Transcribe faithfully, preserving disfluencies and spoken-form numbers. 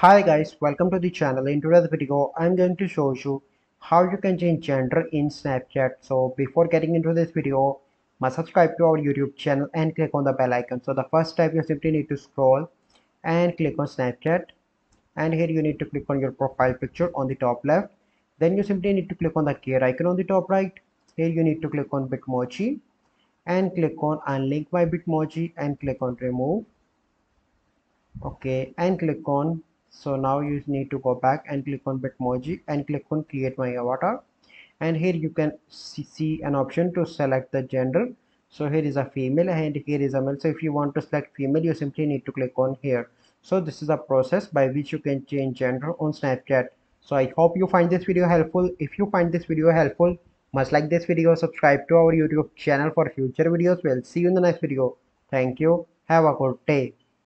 Hi guys, welcome to the channel. In today's video I'm going to show you how you can change gender in Snapchat. So before getting into this video, must subscribe to our YouTube channel and click on the bell icon. So the first step, you simply need to scroll and click on Snapchat, and here you need to click on your profile picture on the top left. Then you simply need to click on the gear icon on the top right. Here you need to click on Bitmoji and click on unlink my Bitmoji and click on remove. Okay, and click on, so now you need to go back and click on Bitmoji and click on create my avatar, and here you can see an option to select the gender. So here is a female and here is a male. So if you want to select female, you simply need to click on here. So this is a process by which you can change gender on Snapchat. So I hope you find this video helpful. If you find this video helpful, must like this video, subscribe to our YouTube channel for future videos. We'll see you in the next video. Thank you, have a good day.